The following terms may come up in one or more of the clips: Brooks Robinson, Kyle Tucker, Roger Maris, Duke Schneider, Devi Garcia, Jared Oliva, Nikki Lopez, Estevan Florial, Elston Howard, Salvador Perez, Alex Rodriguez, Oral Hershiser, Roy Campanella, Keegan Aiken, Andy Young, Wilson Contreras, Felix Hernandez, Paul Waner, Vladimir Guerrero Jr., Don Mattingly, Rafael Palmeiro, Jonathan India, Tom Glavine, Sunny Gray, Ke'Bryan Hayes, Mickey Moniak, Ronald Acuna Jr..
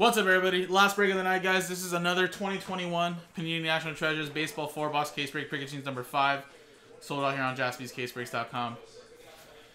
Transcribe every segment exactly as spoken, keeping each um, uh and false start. What's up, everybody? Last break of the night, guys. This is another twenty twenty-one Panini National Treasures Baseball four box Case Break Cricket Teams number five. Sold out here on Jaspys Case Breaks dot com.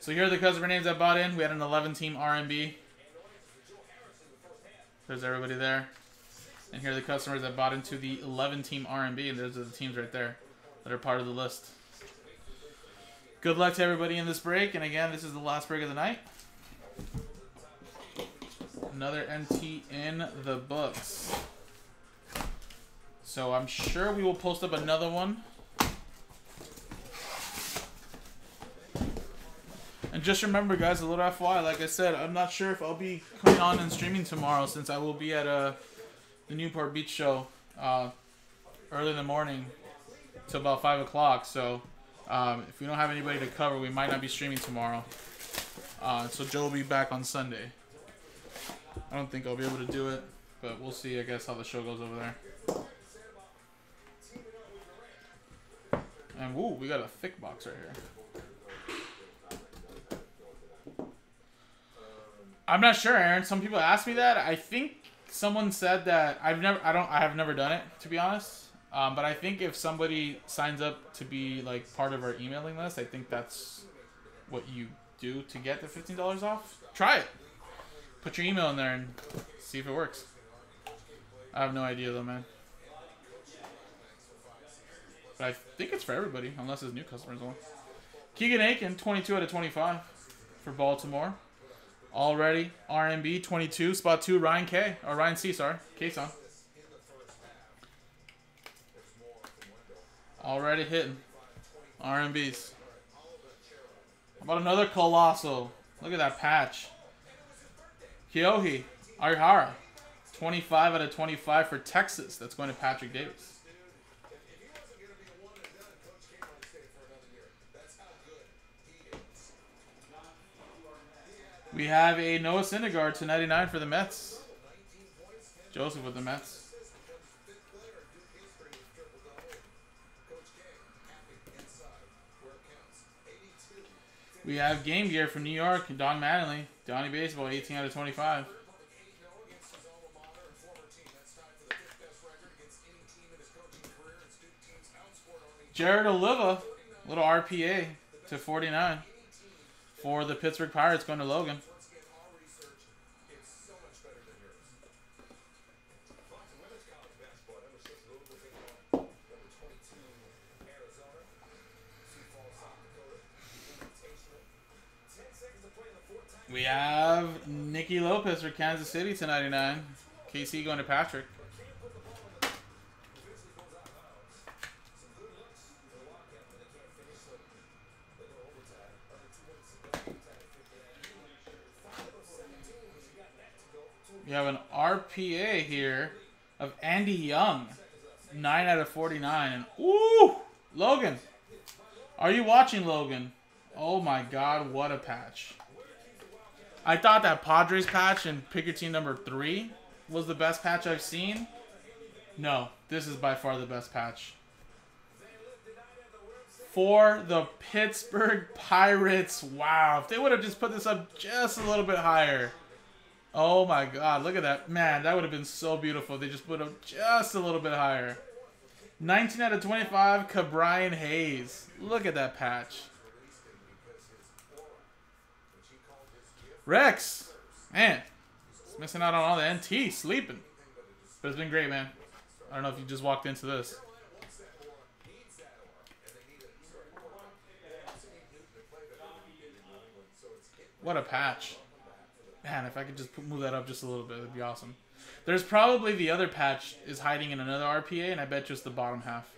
So here are the customer names I bought in. We had an eleven team R M B. There's everybody there. And here are the customers that bought into the eleven team R M B. And those are the teams right there that are part of the list. Good luck to everybody in this break. And again, this is the last break of the night. Another M T in the books. So I'm sure we will post up another one. And just remember, guys, a little F Y I, like I said, I'm not sure if I'll be coming on and streaming tomorrow since I will be at uh, the Newport Beach show uh, early in the morning till about five o'clock. So um, if we don't have anybody to cover, we might not be streaming tomorrow. Uh, so Joe will be back on Sunday. I don't think I'll be able to do it, but we'll see, I guess, how the show goes over there. And, woo, we got a thick box right here. I'm not sure, Aaron. Some people asked me that. I think someone said that I've never, I don't, I have never done it, to be honest. Um, but I think if somebody signs up to be, like, part of our emailing list, I think that's what you do to get the fifteen dollars off. Try it. Put your email in there and see if it works. I have no idea though, man. But I think it's for everybody, unless it's new customers only. Keegan Aiken, twenty-two out of twenty-five for Baltimore. Already R M B, twenty-two, spot two, Ryan K. Or Ryan C, sorry. Case on. Already hitting R M Bs. How about another Colossal? Look at that patch. Kyohei Arihara, twenty-five out of twenty-five for Texas. That's going to Patrick Davis. We have a Noah Syndergaard to ninety-nine for the Mets. Joseph with the Mets. We have Game Gear from New York, Don Mattingly. Donnie Baseball, eighteen out of twenty-five. Jared Oliva, little R P A to forty-nine for the Pittsburgh Pirates, going to Logan. We have Nikki Lopez for Kansas City to ninety-nine. K C going to Patrick. We have an R P A here of Andy Young, nine out of forty-nine. And ooh, Logan, are you watching, Logan? Oh my God, what a patch! I thought that Padres patch and pick your team number three was the best patch I've seen. No, this is by far the best patch. For the Pittsburgh Pirates. Wow. If they would have just put this up just a little bit higher. Oh my God. Look at that. Man, that would have been so beautiful if they just put up just a little bit higher. nineteen out of twenty-five, Ke'Bryan Hayes. Look at that patch. Rex, man, he's missing out on all the N T, sleeping. But it's been great, man. I don't know if you just walked into this. What a patch. Man, if I could just move that up just a little bit, that'd be awesome. There's probably the other patch is hiding in another R P A, and I bet just the bottom half.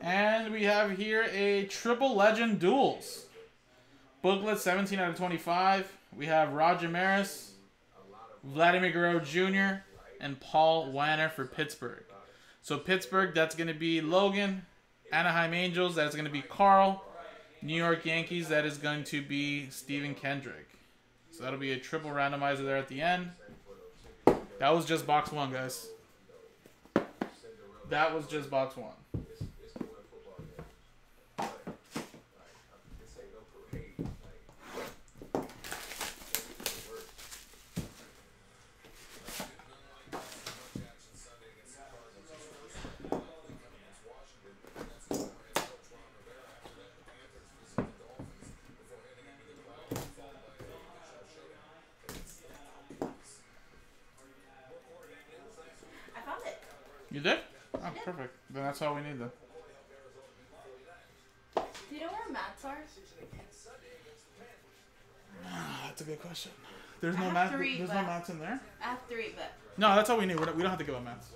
And we have here a Triple Legend Duels. Booklet, seventeen out of twenty-five. We have Roger Maris, Vladimir Guerrero Junior, and Paul Waner for Pittsburgh. So Pittsburgh, that's going to be Logan. Anaheim Angels, that's going to be Carl. New York Yankees, that is going to be Stephen Kendrick. So that'll be a triple randomizer there at the end. That was just box one, guys. That was just box one. You did? Oh, I did. Perfect. Then that's all we need, though. Do you know where mats are? That's a good question. There's no mats. There's no mats in there. I have three, but no, that's all we need. We're not, we don't have to give up mats.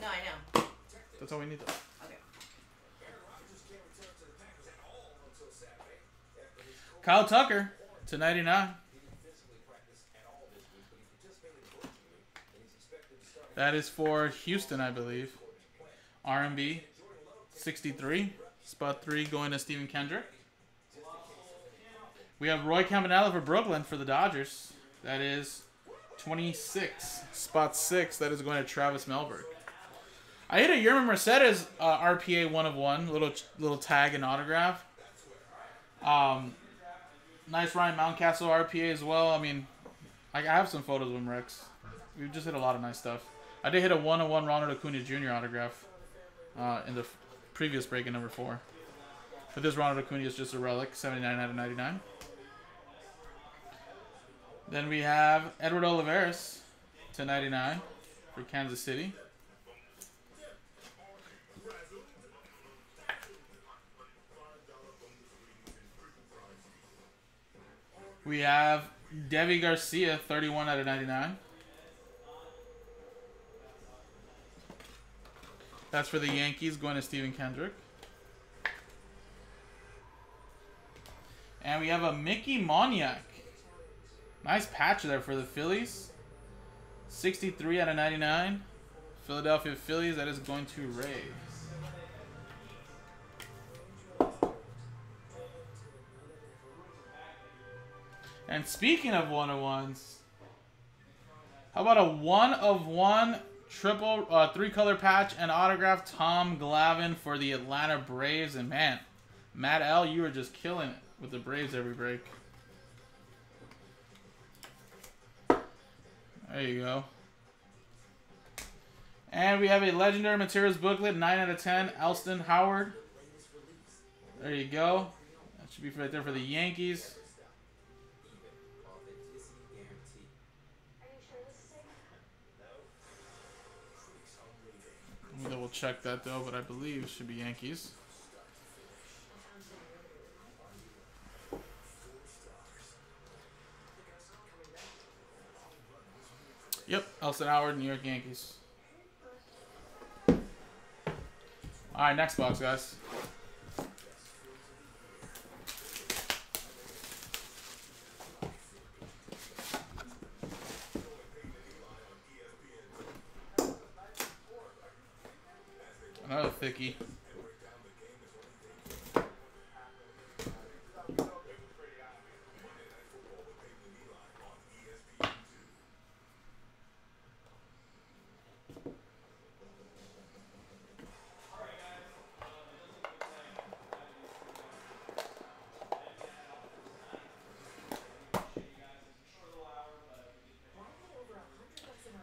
No, I know. That's all we need, though. Okay. Kyle Tucker to ninety-nine. That is for Houston, I believe. R M B, sixty-three. Spot three going to Steven Kendrick. We have Roy Campanella for Brooklyn for the Dodgers. That is twenty-six. Spot six, that is going to Travis Melberg. I hit a Yerman Mercedes uh, R P A one of one. Little little tag and autograph. Um, nice Ryan Mountcastle R P A as well. I mean, I have some photos of him, Rex. We've just hit a lot of nice stuff. I did hit a one of one Ronald Acuna Junior autograph uh, in the previous break in number four. But this Ronald Acuna is just a relic, seventy-nine out of ninety-nine. Then we have Edward Olivares to ninety-nine for Kansas City. We have Devi Garcia, thirty-one out of ninety-nine. That's for the Yankees, going to Steven Kendrick. And we have a Mickey Moniak. Nice patch there for the Phillies. sixty-three out of ninety-nine. Philadelphia Phillies, that is going to Rays. And speaking of one of ones, how about a one of one triple uh, three-color patch and autograph Tom Glavine for the Atlanta Braves? And man, Matt L, you are just killing it with the Braves every break. There you go. And we have a Legendary Materials booklet, nine out of ten, Elston Howard. There you go. That should be right there for the Yankees. Let me double check that, though, but I believe it should be Yankees. Yep, Elston Howard, New York Yankees. All right, next box, guys. Another thickie.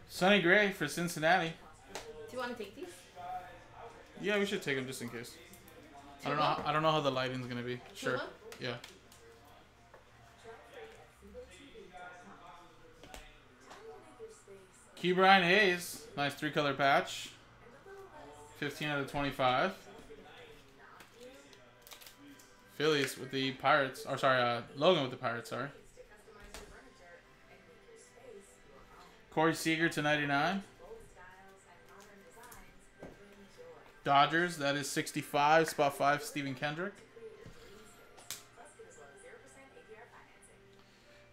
Sunny Gray for Cincinnati. Do you want to take these? Yeah, we should take them just in case. I don't know. I don't know how the lighting's gonna be. Sure. Yeah. Ke'Bryan Hayes, nice three-color patch. fifteen out of twenty-five. Phillies with the Pirates. Or sorry, uh, Logan with the Pirates. Sorry. Corey Seager to ninety-nine. Dodgers, that is sixty-five. Spot five, Steven Kendrick.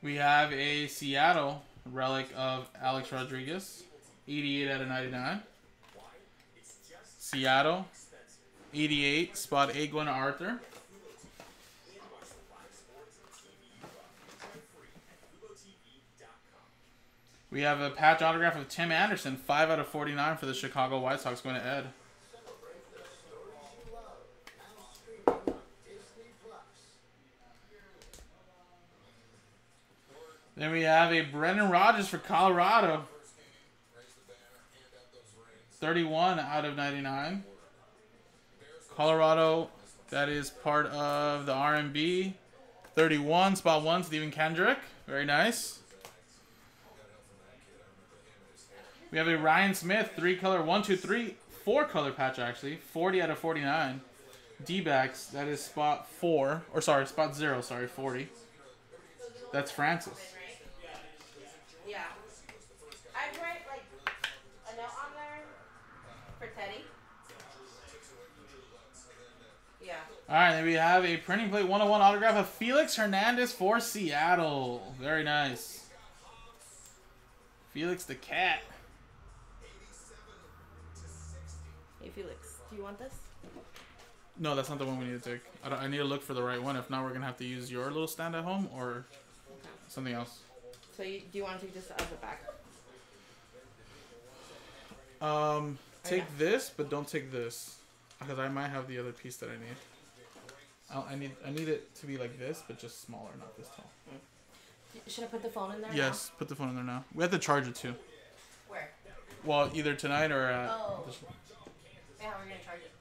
We have a Seattle relic of Alex Rodriguez. eighty-eight out of ninety-nine. Seattle, eighty-eight. Spot eight, going to Arthur. We have a patch autograph of Tim Anderson, five out of forty-nine for the Chicago White Sox, going to Ed. Then we have a Brendan Rodgers for Colorado, thirty-one out of ninety-nine. Colorado, that is part of the R M B, thirty-one, spot one, Steven Kendrick, very nice. We have a Ryan Smith, three color, one, two, three, four-color patch, actually. forty out of forty-nine. D-backs, that is spot four. Or, sorry, spot zero, sorry, forty. That's Francis. Yeah. I'd write, like, a note on there for Teddy. Yeah. All right, then we have a printing plate one oh one autograph of Felix Hernandez for Seattle. Very nice. Felix the Cat. Hey, Felix, do you want this? No, that's not the one we need to take. I, don't, I need to look for the right one. If not, we're going to have to use your little stand at home or okay. Something else. So you, do you want to take this out of the back? Um, take okay. this, but don't take this. Because I might have the other piece that I need. I'll, I need I need it to be like this, but just smaller, not this tall. Mm. Should I put the phone in there Yes, now? Put the phone in there now. We have to charge it too. Where? Well, either tonight or at... Oh. This one. Yeah, we're going to charge it.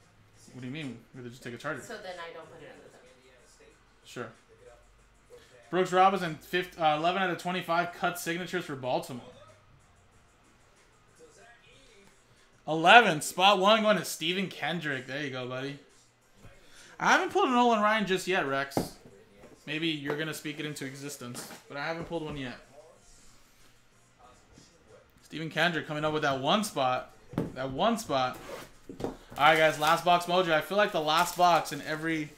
What do you mean? We have to just take a charger. So then I don't put it in the thing. Sure. Brooks Robinson, fifth, uh, eleven out of twenty-five cut signatures for Baltimore. eleven, spot one going to Steven Kendrick. There you go, buddy. I haven't pulled an Nolan Ryan just yet, Rex. Maybe you're going to speak it into existence, but I haven't pulled one yet. Steven Kendrick coming up with that one spot. That one spot. Alright guys, last box mojo. I feel like the last box in every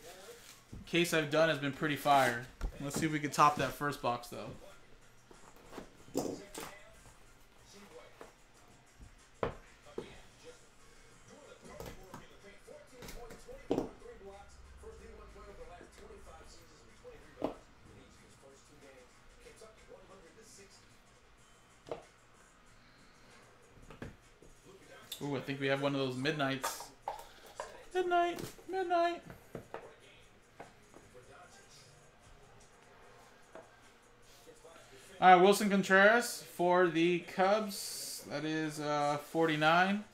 case I've done has been pretty fire. Let's see if we can top that first box though. Ooh, I think we have one of those midnights. Midnight, midnight. All right, Wilson Contreras for the Cubs. That is uh, forty-nine.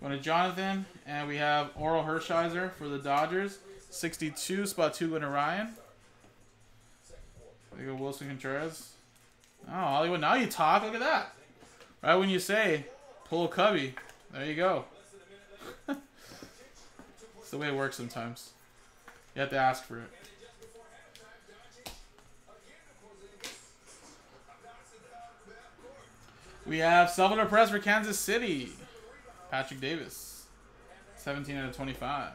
Going to Jonathan. And we have Oral Hershiser for the Dodgers. sixty-two, spot two, going to Ryan. There you go, Wilson Contreras. Oh, Hollywood, now you talk. Look at that. Right when you say, pull Cubby. There you go. It's the way it works sometimes. You have to ask for it. We have Salvador Perez for Kansas City. Patrick Davis. seventeen out of twenty-five.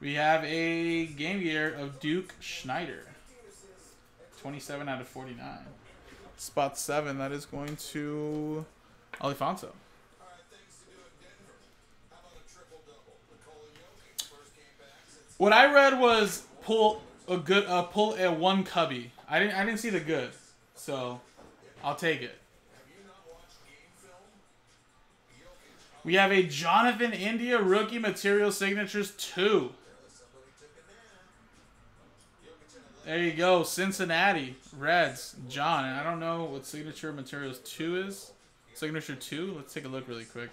We have a game gear of Duke Schneider. twenty-seven out of forty-nine. Spot seven, that is going to Alifonso. What I read was pull a good uh, pull a one cubby. I didn't I didn't see the good. So I'll take it. We have a Jonathan India rookie material signatures two. There you go, Cincinnati Reds, John. And I don't know what Signature Materials two is. Signature two? Let's take a look really quick.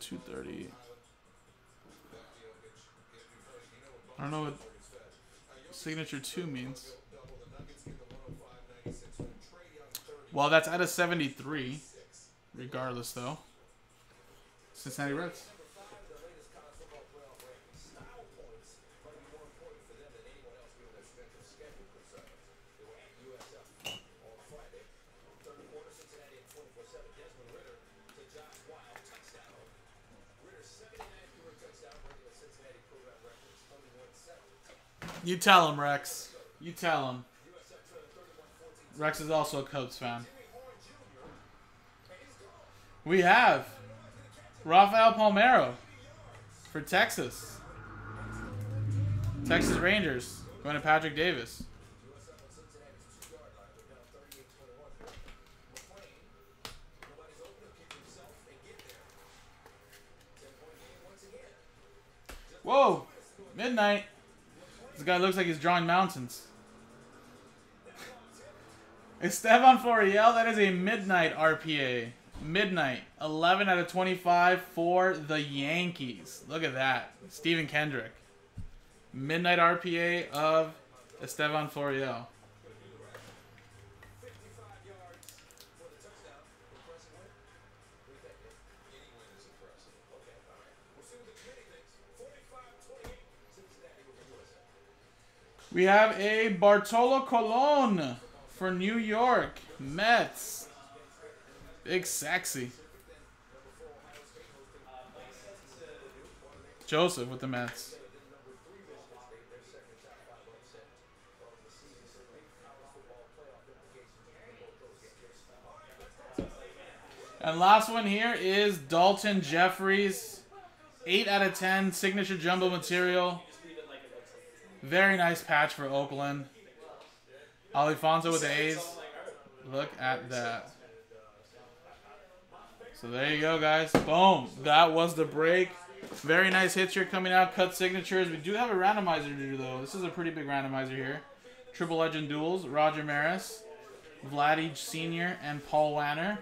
two thirty. I don't know what Signature two means. Well, that's out of seventy-three. Regardless, though. Cincinnati Reds. You tell him, Rex. You tell him. Rex is also a Cubs fan. We have Rafael Palmeiro for Texas. Texas Rangers going to Patrick Davis. Whoa! Midnight. This guy looks like he's drawing mountains. Estevan Florial, that is a midnight R P A. Midnight. eleven out of twenty-five for the Yankees. Look at that. Steven Kendrick. Midnight R P A of Estevan Florial. We have a Bartolo Colon for New York Mets. Big sexy. Joseph with the Mets. And last one here is Dalton Jeffries. eight out of ten signature jumbo material. Very nice patch for Oakland. Alifonso with the A's. Look at that. So there you go, guys. Boom. That was the break. Very nice hits here coming out. Cut signatures. We do have a randomizer to do, though. This is a pretty big randomizer here. Triple Legend Duels. Roger Maris, Vladdy Senior, and Paul Waner.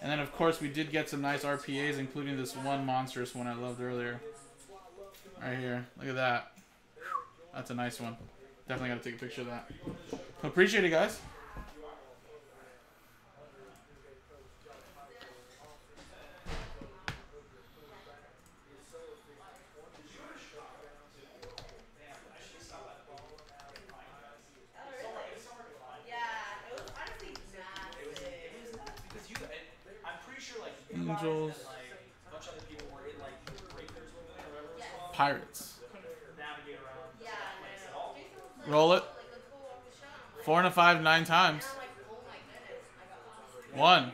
And then, of course, we did get some nice R P As, including this one monstrous one I loved earlier. Right here. Look at that. That's a nice one. Definitely got to take a picture of that. Appreciate it, guys. Angels. Pirates. Roll it. Four and a five, nine times. One.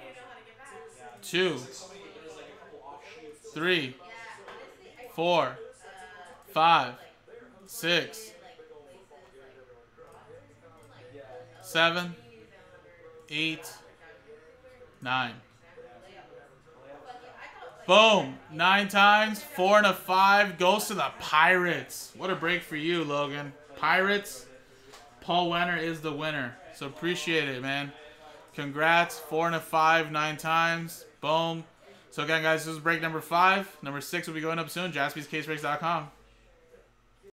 Two. Three. Four. Five. Six. Seven. Eight. Nine. Boom. Nine times. Four and a five goes to the Pirates. What a break for you, Logan. Pirates. Paul Waner is the winner. So appreciate it, man. Congrats. Four and a five, nine times. Boom. So again, guys, this is break number five. Number six will be going up soon. Jaspys Case Breaks dot com.